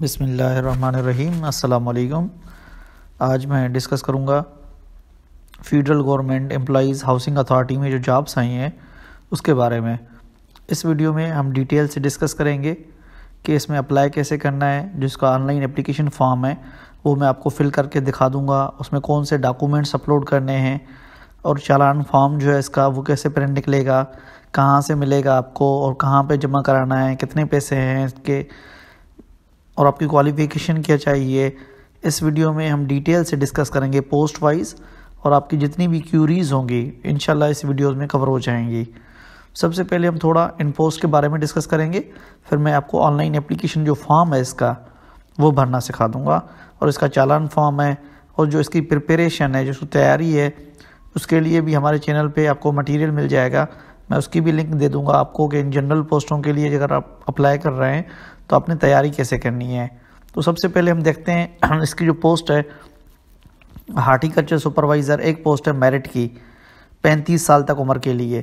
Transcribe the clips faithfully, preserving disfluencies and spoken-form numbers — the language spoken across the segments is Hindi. बिस्मिल्लाहिर्रहमानिर्रहीम अस्सलामुअलैकुम। आज मैं डिस्कस करूंगा federal government employees housing authority में जो जॉब्स आई हैं उसके बारे में। इस वीडियो में हम डिटेल से डिस्कस करेंगे कि इसमें अप्लाई कैसे करना है। जिसका ऑनलाइन एप्लीकेशन फॉर्म है वो मैं आपको फ़िल करके दिखा दूँगा, उसमें कौन से डॉक्यूमेंट्स अपलोड करने हैं और चालान फॉर्म जो है इसका वो कैसे प्रिंट निकलेगा, कहाँ से मिलेगा आपको और कहाँ पर जमा कराना है, कितने पैसे हैं इसके और आपकी क्वालिफ़िकेशन क्या चाहिए। इस वीडियो में हम डिटेल से डिस्कस करेंगे पोस्ट वाइज और आपकी जितनी भी क्यूरीज़ होंगी इंशाल्लाह इस वीडियोज़ में कवर हो जाएंगी। सबसे पहले हम थोड़ा इन पोस्ट के बारे में डिस्कस करेंगे, फिर मैं आपको ऑनलाइन एप्लीकेशन जो फॉर्म है इसका वो भरना सिखा दूँगा और इसका चालान फॉर्म है और जो इसकी प्रिपरेशन है, जो तैयारी है उसके लिए भी हमारे चैनल पर आपको मटीरियल मिल जाएगा। मैं उसकी भी लिंक दे दूँगा आपको कि इन जनरल पोस्टों के लिए अगर आप अप्लाई कर रहे हैं तो आपने तैयारी कैसे करनी है। तो सबसे पहले हम देखते हैं इसकी जो पोस्ट है हार्टिकल्चर सुपरवाइज़र, एक पोस्ट है मेरिट की पैंतीस साल तक उम्र के लिए।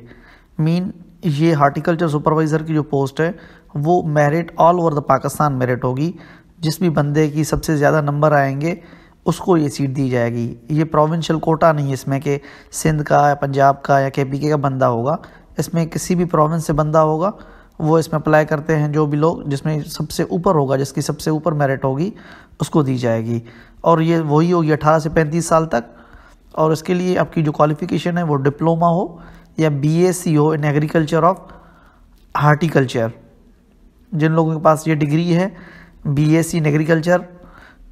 मीन ये हार्टिकल्चर सुपरवाइज़र की जो पोस्ट है वो merit all over the Pakistan merit होगी। जिस भी बंदे की सबसे ज़्यादा नंबर आएंगे उसको ये सीट दी जाएगी। ये प्रोविंशियल कोटा नहीं है इसमें कि सिंध का या पंजाब का या के पी के का बंदा होगा, इसमें किसी भी प्रोविंस से बंदा होगा वो इसमें अप्लाई करते हैं। जो भी लोग जिसमें सबसे ऊपर होगा, जिसकी सबसे ऊपर मेरिट होगी उसको दी जाएगी और ये वही होगी अठारह से पैंतीस साल तक। और इसके लिए आपकी जो क्वालिफ़िकेशन है वो डिप्लोमा हो या बीएससी हो इन एग्रीकल्चर ऑफ हार्टिकल्चर। जिन लोगों के पास ये डिग्री है बीएससी इन एग्रीकल्चर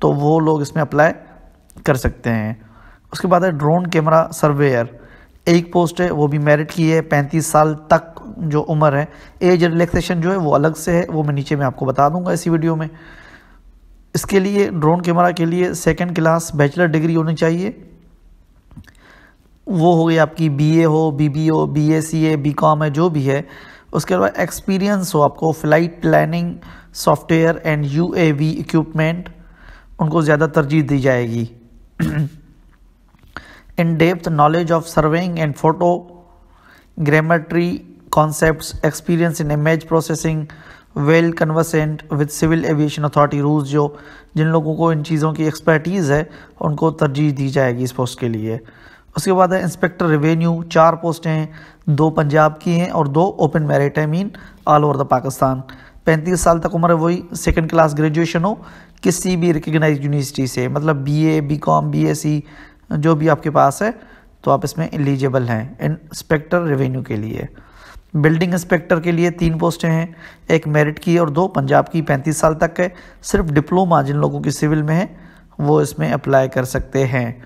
तो वो लोग इसमें अप्लाई कर सकते हैं। उसके बाद है ड्रोन कैमरा सर्वेयर, एक पोस्ट है वो भी मेरिट की है, पैंतीस साल तक जो उम्र है। एज रिलैक्सेशन जो है वो अलग से है, वो मैं नीचे में आपको बता दूंगा इसी वीडियो में। इसके लिए ड्रोन कैमरा के लिए सेकंड क्लास बैचलर डिग्री होनी चाहिए, वो हो गई आपकी बीए हो, बीबीए हो, बीएसीए, बीकॉम है जो भी है। उसके अलावा एक्सपीरियंस हो आपको flight planning software and UAV equipment, उनको ज़्यादा तरजीह दी जाएगी। In depth knowledge of surveying and photogrammetry concepts, experience in image processing, well conversant with civil aviation authority rules, जो जिन लोगों को इन चीज़ों की एक्सपर्टीज़ है उनको तरजीह दी जाएगी इस पोस्ट के लिए। उसके बाद है इंस्पेक्टर रेवेन्यू, चार पोस्टें हैं, दो पंजाब की हैं और दो ओपन मेरिट है, mean all over the Pakistan. पैंतीस साल तक उम्र है, वही सेकेंड क्लास ग्रेजुएशन हो किसी भी रिकगनाइज यूनिवर्सिटी से, मतलब B A B com B S C जो भी आपके पास है तो आप इसमें एलिजिबल हैं इंस्पेक्टर रेवेन्यू के लिए। बिल्डिंग इंस्पेक्टर के लिए तीन पोस्टें हैं, एक मेरिट की और दो पंजाब की, पैंतीस साल तक है। सिर्फ डिप्लोमा जिन लोगों की सिविल में है वो इसमें अप्लाई कर सकते हैं।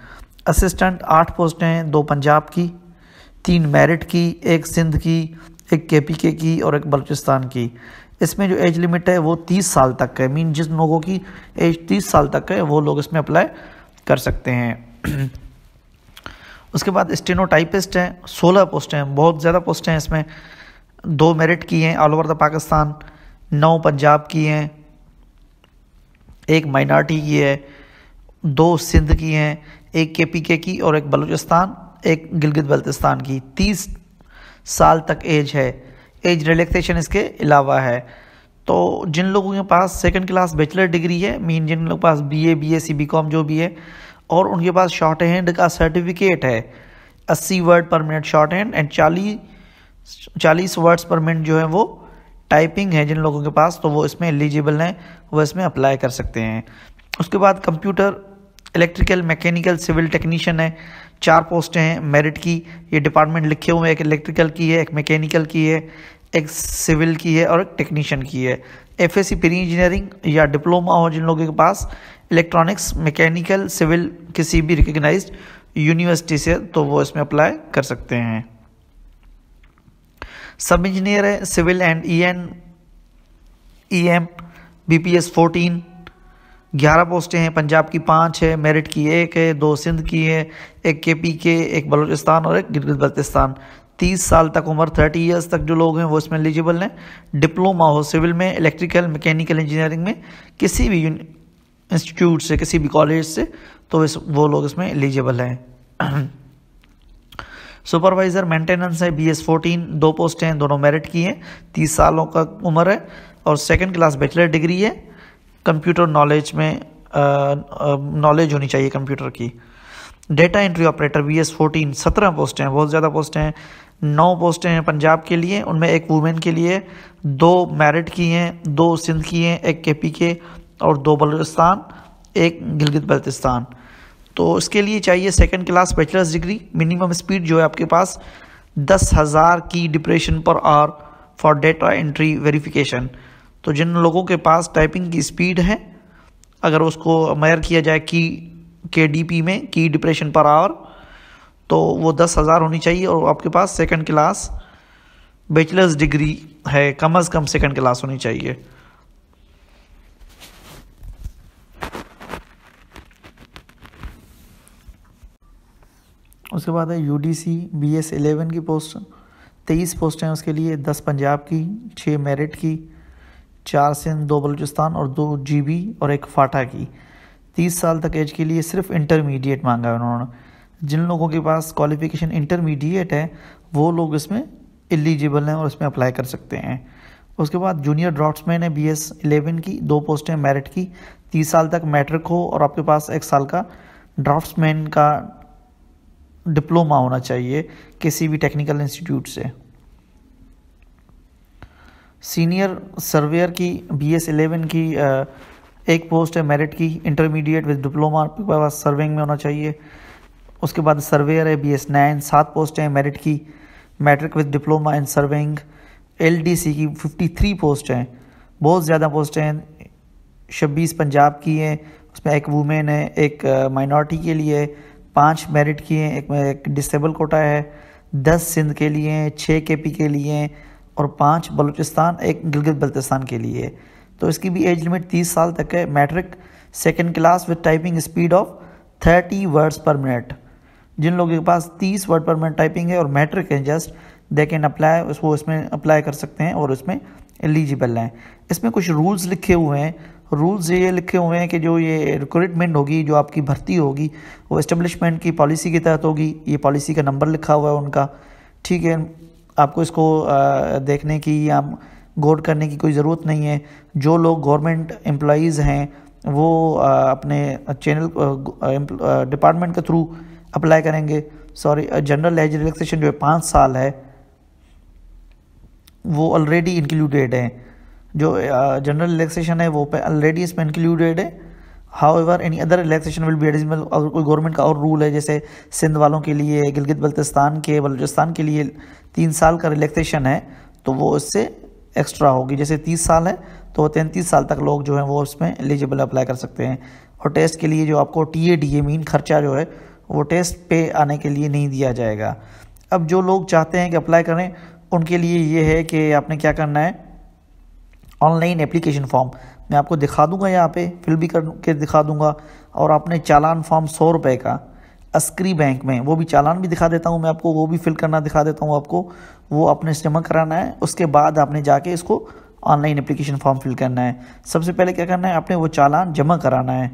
असिस्टेंट आठ पोस्टें हैं, दो पंजाब की, तीन मेरिट की, एक सिंध की, एक केपीके की और एक बलूचिस्तान की। इसमें जो एज लिमिट है वो तीस साल तक है, मीन जिन लोगों की एज तीस साल तक है वो लोग इसमें अप्लाई कर सकते हैं। उसके बाद स्टेनोटाइपिस्ट हैं, सोलह पोस्टें हैं, बहुत ज़्यादा पोस्टें हैं इसमें, दो मेरिट की हैं ऑल ओवर द पाकिस्तान, नौ पंजाब की हैं, एक माइनॉरिटी की है, दो सिंध की हैं, एक केपीके की और एक बलूचिस्तान, एक गिलगित बल्तिस्तान की। तीस साल तक एज है, एज रिलैक्सेशन इसके अलावा है। तो जिन लोगों के पास सेकंड क्लास बैचलर डिग्री है, मीन जिन लोगों के पास बीए, बीएससी, बीकॉम जो भी है और उनके पास शॉर्ट हैंड का सर्टिफिकेट है, अस्सी word per minute short hand and चालीस चालीस वर्ड्स पर मिनट जो है वो टाइपिंग है जिन लोगों के पास, तो वो इसमें एलिजिबल हैं, वो इसमें अप्लाई कर सकते हैं। उसके बाद computer electrical mechanical civil technician है, चार पोस्टें हैं मेरिट की, ये डिपार्टमेंट लिखे हुए हैं, एक इलेक्ट्रिकल की है, एक मैकेनिकल की है, एक सिविल की है और एक टेक्नीशियन की है। एफएससी प्री इंजीनियरिंग या डिप्लोमा हो जिन लोगों के पास इलेक्ट्रॉनिक्स मैकेनिकल सिविल किसी भी रिकग्नाइज्ड यूनिवर्सिटी से, तो वो इसमें अप्लाई कर सकते हैं। सब इंजीनियर है civil and E N E M BPS fourteen, ग्यारह पोस्टें हैं, पंजाब की पाँच है, मेरिट की एक है, दो सिंध की है, एक केपी के, एक बलूचिस्तान और एक गिलगित बल्तिस्तान। तीस साल तक उम्र, तीस इयर्स तक जो लोग हैं वो इसमें एलिजिबल हैं। डिप्लोमा हो सिविल में, इलेक्ट्रिकल मैकेनिकल इंजीनियरिंग में किसी भी इंस्टीट्यूट से, किसी भी कॉलेज से, तो इस वो लोग इसमें एलिजिबल हैं। सुपरवाइज़र मेंटेनेंस है बी एस फोर्टीन, दो पोस्टें हैं, दोनों मेरिट की हैं, तीस सालों का उम्र है और सेकंड क्लास बैचलर डिग्री है, कंप्यूटर नॉलेज में नॉलेज होनी चाहिए कंप्यूटर की। Data entry operator B S fourteen सत्रह पोस्टें हैं, बहुत ज़्यादा पोस्टें हैं। नौ पोस्टें हैं पंजाब के लिए, उनमें एक वुमेन के लिए, दो मेरिट की हैं, दो सिंध की हैं, एक के पी के और दो बलूचिस्तान, एक गिलगित बल्तिस्तान। तो इसके लिए चाहिए second class bachelors degree, minimum speed जो है आपके पास दस हज़ार की depression per hour for data entry verification. तो जिन लोगों के पास टाइपिंग की स्पीड है, अगर उसको मेयर किया जाए कि केडीपी में की डिप्रेशन पर आवर, तो वो दस हज़ार होनी चाहिए और आपके पास सेकंड क्लास बैचलर्स डिग्री है, कम अज़ कम सेकंड क्लास होनी चाहिए। उसके बाद है यूडीसी बीएस इलेवन की पोस्ट, तेईस पोस्ट हैं उसके लिए, दस पंजाब की, छः मेरिट की, चार सिंध, दो बलूचिस्तान और दो जीबी और एक फाटा की। तीस साल तक एज के लिए सिर्फ इंटरमीडिएट मांगा है उन्होंने। जिन लोगों के पास क्वालिफिकेशन इंटरमीडिएट है वो लोग इसमें एलिजिबल हैं और इसमें अप्लाई कर सकते हैं। उसके बाद जूनियर ड्राफ्ट्समैन है बीएस इलेवन की, दो पोस्टें मेरिट की, तीस साल तक मैट्रिक हो और आपके पास एक साल का ड्राफ्ट्समैन का डिप्लोमा होना चाहिए किसी भी टेक्निकल इंस्टीट्यूट से। सीनियर सर्वेयर की बी एस इलेवन की एक पोस्ट है मेरिट की, इंटरमीडिएट विद डिप्लोमा आपके पास सर्विंग में होना चाहिए। उसके बाद सर्वेयर है बी एस नाइन, सात पोस्ट हैं मेरिट की, matric with diploma in serving. LDC की तिरेपन पोस्ट हैं, बहुत ज़्यादा पोस्ट हैं, छब्बीस पंजाब की हैं, उसमें एक वुमेन है, एक माइनॉरिटी के लिए है, पाँच मेरिट की हैं, एक, एक डिसेबल कोटा है, दस सिंध के लिए हैं, छः के पी के लिए हैं और पाँच बलूचिस्तान, एक गिलगित बल्तिस्तान के लिए। तो इसकी भी एज लिमिट तीस साल तक है। Matric second class with typing speed of thirty words per minute. जिन लोगों के पास तीस वर्ड पर मिनट टाइपिंग है और मैट्रिक है जस्ट, दे कैन अप्लाई, उसको इसमें अप्लाई कर सकते हैं और इसमें एलिजिबल हैं। इसमें कुछ रूल्स लिखे हुए हैं। रूल्स ये लिखे हुए हैं कि जो ये रिक्रूटमेंट होगी, जो आपकी भर्ती होगी, वो इस्टेब्लिशमेंट की पॉलिसी के तहत होगी। ये पॉलिसी का नंबर लिखा हुआ है उनका, ठीक है। आपको इसको देखने की या गौर करने की कोई ज़रूरत नहीं है। जो लोग गवर्नमेंट एम्प्लॉइज़ हैं वो अपने चैनल डिपार्टमेंट के थ्रू अप्लाई करेंगे। सॉरी, जनरल एज रिलैक्सेशन जो है पाँच साल है, वो ऑलरेडी इंक्लूडेड है। जो जनरल रिलैक्सेशन है वो ऑलरेडी इसमें इंक्लूडेड है। However any other relaxation will be additional. और कोई गवर्नमेंट का और रूल है, जैसे सिंध वालों के लिए, गिलगित बल्तिस्तान के, बलूचिस्तान के लिए तीन साल का रिलैक्सेशन है, तो वो इससे एक्स्ट्रा होगी। जैसे तीस साल है तो तैंतीस साल तक लोग जो हैं वो इसमें एलिजिबल अप्लाई कर सकते हैं। और टेस्ट के लिए जो आपको T A D A mean खर्चा जो है वो टेस्ट पे आने के लिए नहीं दिया जाएगा। अब जो लोग चाहते हैं कि अप्लाई करें, उनके लिए ये है कि आपने क्या करना है, ऑनलाइन एप्लीकेशन फॉर्म मैं आपको दिखा दूंगा, यहाँ पे फिल भी करके दिखा दूंगा। और आपने चालान फॉर्म सौ रुपये का अस्करी बैंक में, वो भी चालान भी दिखा देता हूँ मैं आपको, वो भी फिल करना दिखा देता हूँ आपको, वो आपने जमा कराना है। उसके बाद आपने जाके इसको ऑनलाइन एप्लीकेशन फॉर्म फिल करना है। सबसे पहले क्या करना है, आपने वो चालान जमा कराना है,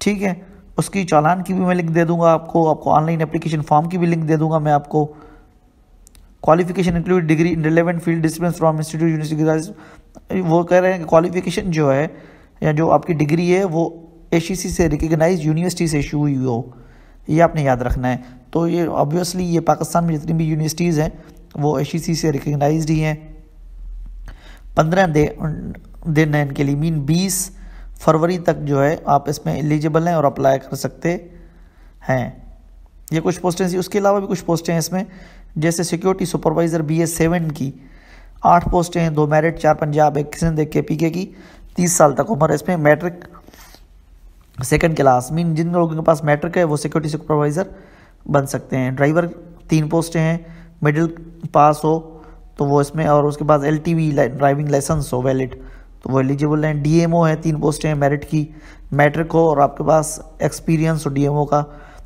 ठीक है। उसकी चालान की भी मैं लिंक दे दूँगा आपको, आपको ऑनलाइन एप्लीकेशन फॉर्म की भी लिंक दे दूँगा मैं आपको। Qualification include degree in relevant field discipline from institute university. वो कह रहे हैं कि क्वालिफिकेशन जो है या जो आपकी डिग्री है वो एच ई सी से रिकगनाइज यूनिवर्सिटी से इशू हुई हो, ये आपने याद रखना है। तो ये ऑब्वियसली ये पाकिस्तान में जितनी भी यूनिवर्सिटीज़ हैं वो एच ई सी से रिकगनाइज ही हैं। पंद्रह दिन है इनके लिए, मीन बीस फरवरी तक जो है आप इसमें एलिजिबल हैं और अप्लाई कर सकते हैं। ये कुछ पोस्टें थी, उसके अलावा भी कुछ पोस्टें हैं इसमें, जैसे security supervisor B S seven की आठ पोस्टें हैं, दो मेरिट, चार पंजाब, एक सिंध, एक के पी के की। तीस साल तक उम्र है, इसमें मैट्रिक सेकंड क्लास, मीन जिन लोगों के पास मैट्रिक है वो सिक्योरिटी सुपरवाइज़र बन सकते हैं। ड्राइवर तीन पोस्टें हैं, मिडिल पास हो तो वो इसमें, और उसके बाद L T V driving licence हो वैलिड तो वो एलिजिबल हैं। डी एम ओ है, तीन पोस्टें हैं मेरिट की, मैट्रिक हो और आपके पास एक्सपीरियंस हो डी एम ओ का।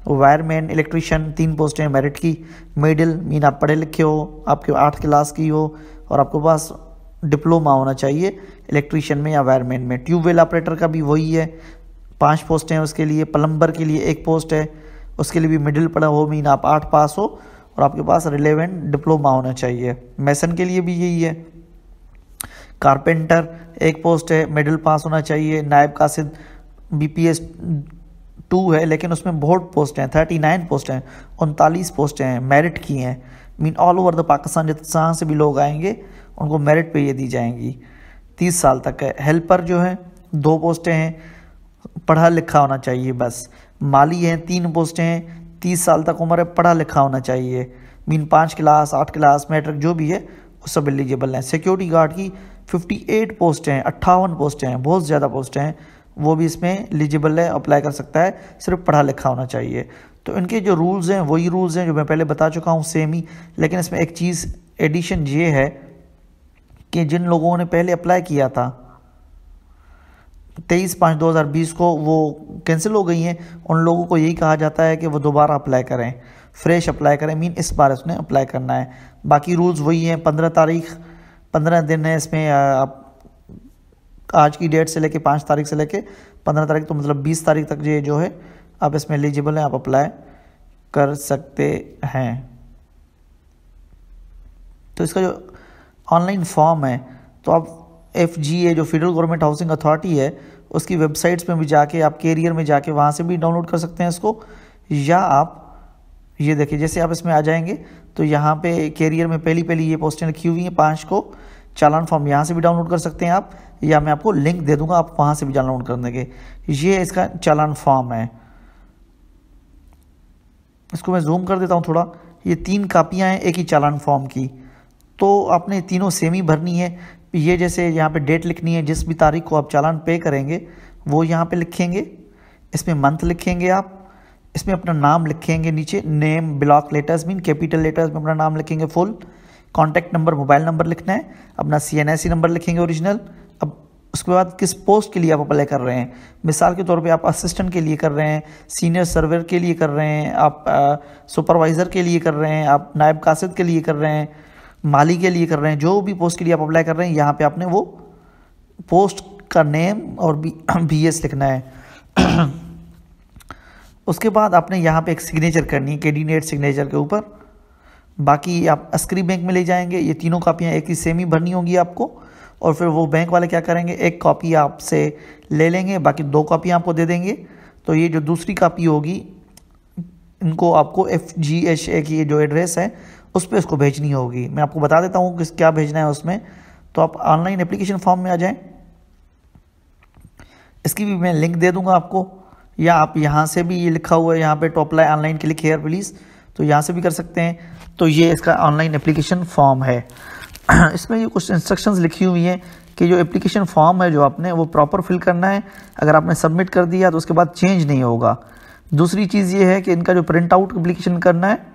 वायरमैन इलेक्ट्रीशियन, तीन पोस्टें हैं मेरिट की, मिडिल मीन आप पढ़े लिखे हो, आपके आठ क्लास की हो और आपके पास डिप्लोमा होना चाहिए इलेक्ट्रीशियन में या वायरमैन में। ट्यूब वेल ऑपरेटर का भी वही है, पांच पोस्टें हैं उसके लिए। प्लम्बर के लिए एक पोस्ट है, उसके लिए भी मिडिल पढ़ा हो, मीन आप आठ पास हो और आपके पास रिलेवेंट डिप्लोमा होना चाहिए। मैसन के लिए भी यही है। कारपेंटर एक पोस्ट है, मिडिल पास होना चाहिए। नायब कासिद बीपीएस टू है लेकिन उसमें बहुत पोस्ट हैं, थर्टी नाइन पोस्ट हैं, उनतालीस पोस्ट हैं, मेरिट की हैं। Mean all over the Pakistan जहाँ से भी लोग आएंगे उनको मेरिट पे ये दी जाएंगी, तीस साल तक है। हेल्पर जो है दो पोस्टें हैं, पढ़ा लिखा होना चाहिए बस। माली हैं तीन पोस्टें हैं, तीस साल तक उम्र है, पढ़ा लिखा होना चाहिए। मीन पाँच क्लास आठ क्लास मैट्रिक जो भी है वो सब एलिजिबल हैं। सिक्योरिटी गार्ड की अट्ठावन पोस्टें हैं, अट्ठावन पोस्टें हैं, बहुत ज़्यादा पोस्टें हैं, वो भी इसमें एलिजिबल है, अप्लाई कर सकता है, सिर्फ पढ़ा लिखा होना चाहिए। तो इनके जो रूल्स हैं वही रूल्स हैं जो मैं पहले बता चुका हूँ, सेम ही। लेकिन इसमें एक चीज़ एडिशन ये है कि जिन लोगों ने पहले अप्लाई किया था तेईस पाँच दो हज़ार बीस को वो कैंसिल हो गई हैं, उन लोगों को यही कहा जाता है कि वो दोबारा अप्लाई करें, फ्रेश अप्लाई करें। मीन इस बार उसने अप्लाई करना है। बाकी रूल्स वही हैं, पंद्रह तारीख पंद्रह दिन है इसमें, आप आज की डेट से लेके पाँच तारीख से लेके पंद्रह तारीख, तो मतलब बीस तारीख तक ये जो है आप इसमें एलिजिबल हैं, आप अप्लाई कर सकते हैं। तो इसका जो ऑनलाइन फॉर्म है तो आप एफ जी ए जो फेडरल गवर्नमेंट हाउसिंग अथॉरिटी है उसकी वेबसाइट्स में भी जाके आप कैरियर में जाके वहाँ से भी डाउनलोड कर सकते हैं इसको, या आप ये देखिए जैसे आप इसमें आ जाएंगे तो यहाँ पे कैरियर में पहली पहली ये पोस्टें रखी हुई हैं पाँच को, चालान फॉर्म यहाँ से भी डाउनलोड कर सकते हैं आप, या मैं आपको लिंक दे दूँगा, आप वहाँ से भी डाउनलोड कर देंगे। ये इसका चालान फॉर्म है, इसको मैं जूम कर देता हूँ थोड़ा। ये तीन कापियाँ हैं एक ही चालान फॉर्म की, तो आपने तीनों सेम ही भरनी है। ये जैसे यहाँ पे डेट लिखनी है, जिस भी तारीख को आप चालान पे करेंगे वो यहाँ पे लिखेंगे, इसमें मंथ लिखेंगे आप, इसमें अपना नाम लिखेंगे नीचे, name block letters mean capital letters में अपना नाम लिखेंगे full, contact number mobile number लिखना है, अपना सीएनआईसी नंबर लिखेंगे ओरिजिनल। अब उसके बाद किस पोस्ट के लिए आप अप्लाई कर रहे हैं, मिसाल के तौर पे आप असिस्टेंट के लिए कर रहे हैं, सीनियर सर्वेयर के लिए कर रहे हैं, आप सुपरवाइज़र के लिए कर रहे हैं, आप नायब कासिद के लिए कर रहे हैं, माली के लिए कर रहे हैं, जो भी पोस्ट के लिए आप अप्लाई कर रहे हैं यहाँ पे आपने वो पोस्ट का नेम और बी बी एस लिखना है। उसके बाद आपने यहाँ पे एक सिग्नेचर करनी है कैंडिडेट सिग्नेचर के ऊपर। बाकी आप अस्करी बैंक में ले जाएंगे, ये तीनों कापियाँ एक ही सेम ही भरनी होंगी आपको, और फिर वो बैंक वाले क्या करेंगे एक कापी आपसे ले लेंगे, बाकी दो कापियाँ आपको दे देंगे। तो ये जो दूसरी कापी होगी इनको आपको एफ जी एच ए की जो एड्रेस है उस पर उसको भेजनी होगी। मैं आपको बता देता हूँ किस क्या भेजना है उसमें। तो आप ऑनलाइन एप्लीकेशन फॉर्म में आ जाएं, इसकी भी मैं लिंक दे दूँगा आपको, या आप यहाँ से भी ये लिखा हुआ है यहाँ पे टू अप्लाई ऑनलाइन के लिए क्लियर प्लीज़, तो यहाँ से भी कर सकते हैं। तो ये इसका ऑनलाइन एप्लीकेशन फॉर्म है। इसमें ये कुछ इंस्ट्रक्शंस लिखी हुई हैं कि जो एप्लीकेशन फॉर्म है जो आपने वो प्रॉपर फिल करना है, अगर आपने सबमिट कर दिया तो उसके बाद चेंज नहीं होगा। दूसरी चीज़ ये है कि इनका जो प्रिंट आउट एप्लीकेशन करना है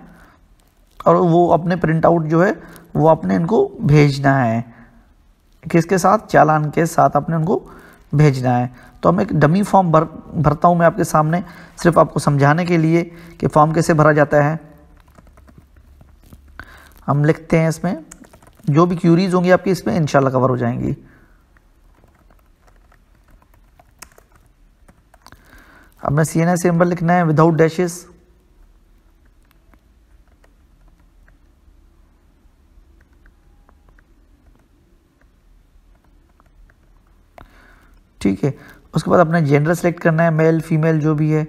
और वो अपने प्रिंट आउट जो है वो आपने इनको भेजना है, किसके साथ, चालान के साथ आपने उनको भेजना है। तो हम एक डमी फॉर्म भर भरता हूँ मैं आपके सामने, सिर्फ आपको समझाने के लिए कि फॉर्म कैसे भरा जाता है। हम लिखते हैं इसमें, जो भी क्यूरीज होंगी आपकी इसमें इंशाल्लाह कवर हो जाएंगी। आपने सी एन आई सी नंबर लिखना है विदाउट डैशेस, ठीक है। उसके बाद अपना जेंडर सेलेक्ट करना है, मेल फीमेल जो भी है।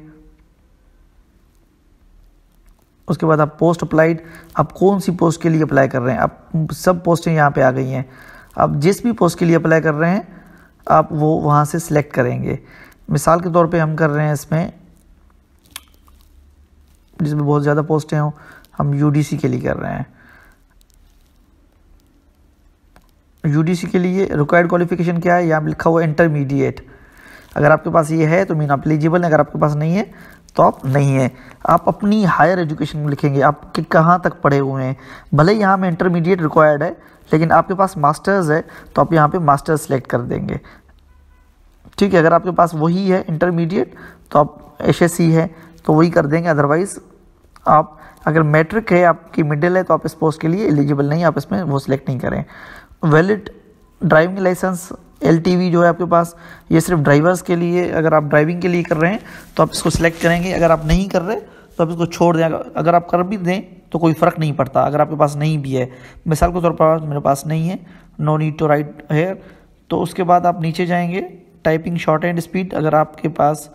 उसके बाद आप पोस्ट अप्लाइड, आप कौन सी पोस्ट के लिए अप्लाई कर रहे हैं, आप सब पोस्टें यहाँ पे आ गई हैं, आप जिस भी पोस्ट के लिए अप्लाई कर रहे हैं आप वो वहाँ से सिलेक्ट करेंगे। मिसाल के तौर पे हम कर रहे हैं इसमें जिसमें बहुत ज़्यादा पोस्टें हों, हम यूडीसी के लिए कर रहे हैं। यूडीसी के लिए रिक्वायर्ड क्वालिफिकेशन क्या है, यहाँ पे लिखा हुआ है इंटरमीडिएट। अगर आपके पास ये है तो मीन आप एलिजिबल है, अगर आपके पास नहीं है तो आप नहीं है। आप अपनी हायर एजुकेशन लिखेंगे, आप कि कहाँ तक पढ़े हुए हैं, भले यहाँ में इंटरमीडिएट रिक्वायर्ड है लेकिन आपके पास मास्टर्स है तो आप यहाँ पे मास्टर्स सेलेक्ट कर देंगे, ठीक है। अगर आपके पास वही है इंटरमीडिएट तो आप एच ई सी है तो वही कर देंगे, अदरवाइज़ आप अगर मैट्रिक है आपकी मिडिल है तो आप इस पोस्ट के लिए एलिजिबल नहीं, आप इसमें वो सिलेक्ट नहीं करें। वैलिड ड्राइविंग लाइसेंस एलटीवी जो है आपके पास, ये सिर्फ ड्राइवर्स के लिए, अगर आप ड्राइविंग के लिए कर रहे हैं तो आप इसको सिलेक्ट करेंगे, अगर आप नहीं कर रहे तो आप इसको छोड़ दें। अगर आप कर भी दें तो कोई फ़र्क नहीं पड़ता। अगर आपके पास नहीं भी है, मिसाल के तौर पर मेरे पास नहीं है, no need to write here, तो उसके बाद आप नीचे जाएंगे टाइपिंग शॉर्ट हैंड स्पीड, अगर आपके पास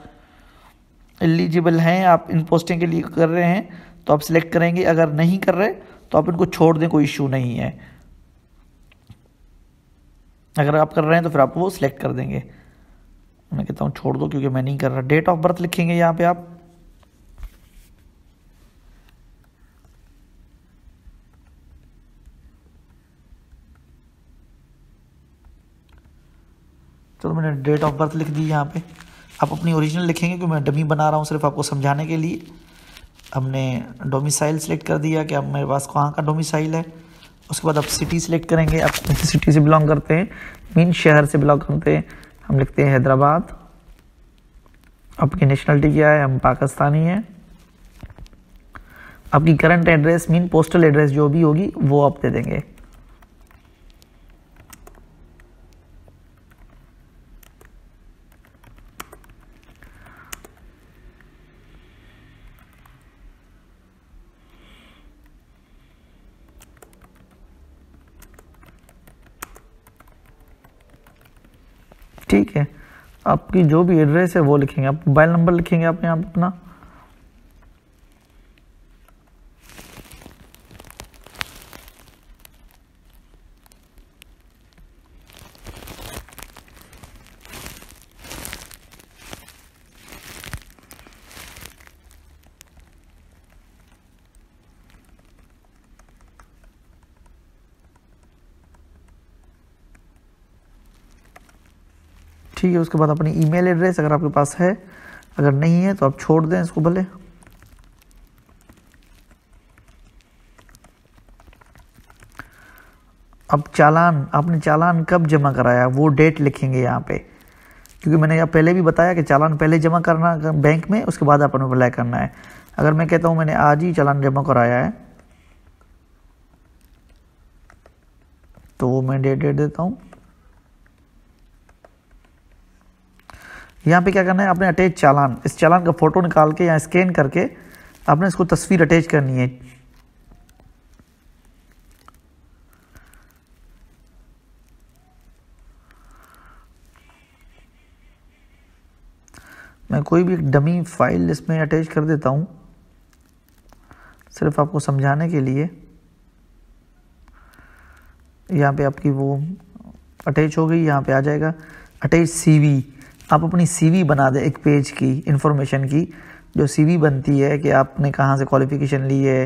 एलिजिबल हैं, आप इन पोस्टिंग के लिए कर रहे हैं तो आप सिलेक्ट करेंगे, अगर नहीं कर रहे तो आप इनको छोड़ दें, कोई इशू नहीं है। अगर आप कर रहे हैं तो फिर आप वो सिलेक्ट कर देंगे। मैं कहता हूँ छोड़ दो क्योंकि मैं नहीं कर रहा। डेट ऑफ बर्थ लिखेंगे यहाँ पे आप, चलो मैंने डेट ऑफ बर्थ लिख दी यहाँ पे, आप अपनी ओरिजिनल लिखेंगे क्योंकि मैं डमी बना रहा हूँ सिर्फ आपको समझाने के लिए। हमने डोमिसाइल सेलेक्ट कर दिया कि अब मेरे पास कहाँ का डोमिसाइल है। उसके बाद आप सिटी सेलेक्ट करेंगे, आप किस सिटी से बिलोंग करते हैं, मीन शहर से बिलोंग करते हैं। हम लिखते हैं हैदराबाद। आपकी नेशनलिटी क्या है, हम पाकिस्तानी हैं। आपकी current address mean postal address जो भी होगी वो आप दे देंगे। ठीक है, आपकी जो भी एड्रेस है वो लिखेंगे आप। मोबाइल नंबर लिखेंगे आप यहाँ पर अपना। ठीक है, उसके बाद अपनी ईमेल एड्रेस अगर आपके पास है, अगर नहीं है तो आप छोड़ दें इसको भले। अब चालान, आपने चालान कब जमा कराया वो डेट लिखेंगे यहाँ पे, क्योंकि मैंने आप पहले भी बताया कि चालान पहले जमा करना बैंक में, उसके बाद आपने अप्लाई करना है। अगर मैं कहता हूँ मैंने आज ही चालान जमा कराया है तो वो मैं डेट डेट देता हूँ। यहाँ पे क्या करना है, आपने अटैच चालान, इस चालान का फोटो निकाल के या स्कैन करके आपने इसको तस्वीर अटैच करनी है। मैं कोई भी डमी फाइल इसमें अटैच कर देता हूँ सिर्फ आपको समझाने के लिए। यहाँ पे आपकी वो अटैच हो गई, यहाँ पे आ जाएगा अटैच सीवी। आप अपनी सीवी बना दें एक पेज की इंफॉर्मेशन की, जो सीवी बनती है कि आपने कहाँ से क्वालिफिकेशन ली है,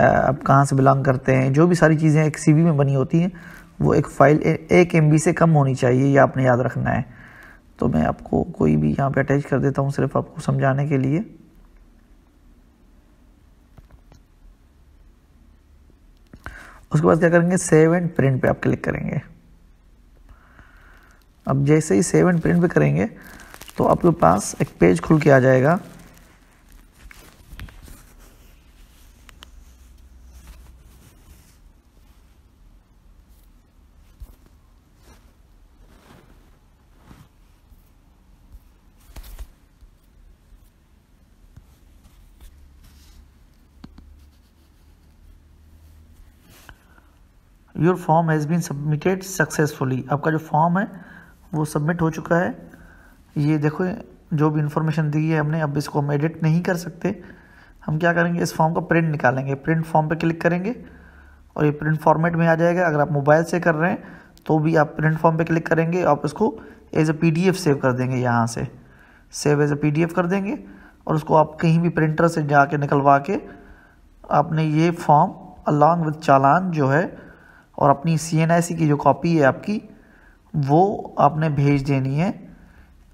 आप कहाँ से बिलोंग करते हैं, जो भी सारी चीज़ें एक सीवी में बनी होती हैं। वो एक फ़ाइल एक एमबी से कम होनी चाहिए, ये आपने याद रखना है। तो मैं आपको कोई भी यहाँ पे अटैच कर देता हूँ सिर्फ आपको समझाने के लिए। उसके बाद क्या करेंगे, सेव एंड प्रिंट पे आप क्लिक करेंगे। अब जैसे ही सेव एंड प्रिंट पे करेंगे तो आपके पास एक पेज खुल के आ जाएगा। Your form has been submitted successfully, आपका जो फॉर्म है वो सबमिट हो चुका है। ये देखो जो भी इन्फॉर्मेशन दी है हमने, अब इसको हम एडिट नहीं कर सकते। हम क्या करेंगे, इस फॉर्म का प्रिंट निकालेंगे। प्रिंट फॉर्म पे क्लिक करेंगे और ये प्रिंट फॉर्मेट में आ जाएगा। अगर आप मोबाइल से कर रहे हैं तो भी आप प्रिंट फॉर्म पे क्लिक करेंगे, आप इसको एज ए पीडीएफ सेव कर देंगे। यहाँ से सेव एज ए पीडीएफ कर देंगे और उसको आप कहीं भी प्रिंटर से जाके निकलवा के आपने ये फॉर्म अलॉन्ग विद चालान जो है और अपनी सीएनआईसी की जो कॉपी है आपकी वो आपने भेज देनी है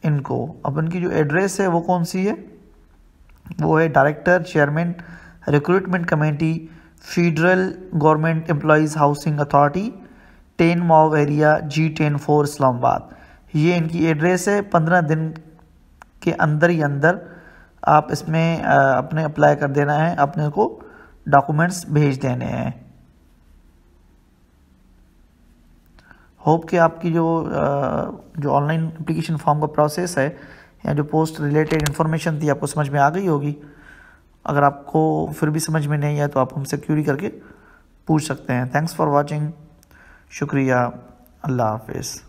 इनको। अब इनकी जो एड्रेस है वो कौन सी है, वो है director chairman recruitment committee federal government employees housing authority ten mauve area G ten four Islamabad. ये इनकी एड्रेस है। पंद्रह दिन के अंदर ही अंदर आप इसमें अपने अप्लाई कर देना है, अपने को डॉक्यूमेंट्स भेज देने हैं। होप कि आपकी जो जो ऑनलाइन एप्लीकेशन फॉर्म का प्रोसेस है या जो पोस्ट रिलेटेड इन्फॉर्मेशन थी आपको समझ में आ गई होगी। अगर आपको फिर भी समझ में नहीं आए तो आप हमसे क्यूरी करके पूछ सकते हैं। थैंक्स फॉर वॉचिंग, शुक्रिया, अल्लाह हाफिज़।